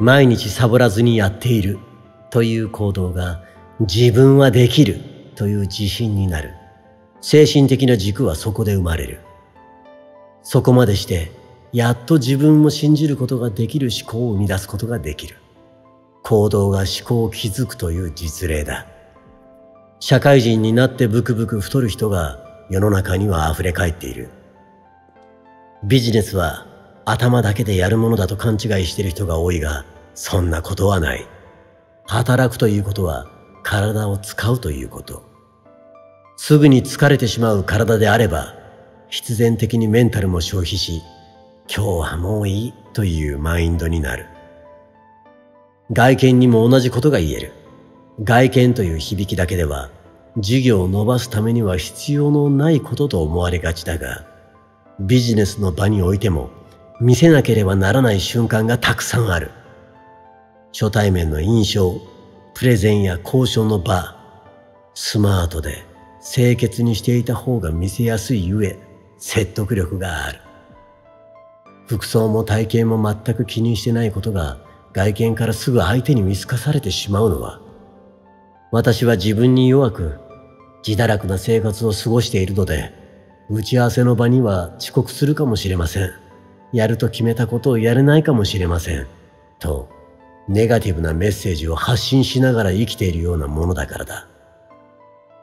毎日サボらずにやっているという行動が、自分はできるという自信になる。精神的な軸はそこで生まれる。そこまでしてやっと自分を信じることができる思考を生み出すことができる。行動が思考を築くという実例だ。社会人になってブクブク太る人が世の中には溢れ返っている。ビジネスは頭だけでやるものだと勘違いしている人が多いが、そんなことはない。働くということは体を使うということ。すぐに疲れてしまう体であれば、必然的にメンタルも消費し、今日はもういいというマインドになる。外見にも同じことが言える。外見という響きだけでは、事業を伸ばすためには必要のないことと思われがちだが、ビジネスの場においても見せなければならない瞬間がたくさんある。初対面の印象、プレゼンや交渉の場、スマートで清潔にしていた方が見せやすいゆえ、説得力がある。服装も体型も全く気にしてないことが、外見からすぐ相手に見透かされてしまうのは、私は自分に弱く、自堕落な生活を過ごしているので、打ち合わせの場には遅刻するかもしれません。やると決めたことをやれないかもしれません。と、ネガティブなメッセージを発信しながら生きているようなものだからだ。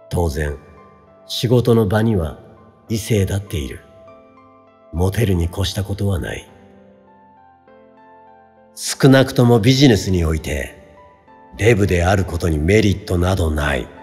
当然、仕事の場には異性だっている。モテるに越したことはない。少なくともビジネスにおいて、デブであることにメリットなどない。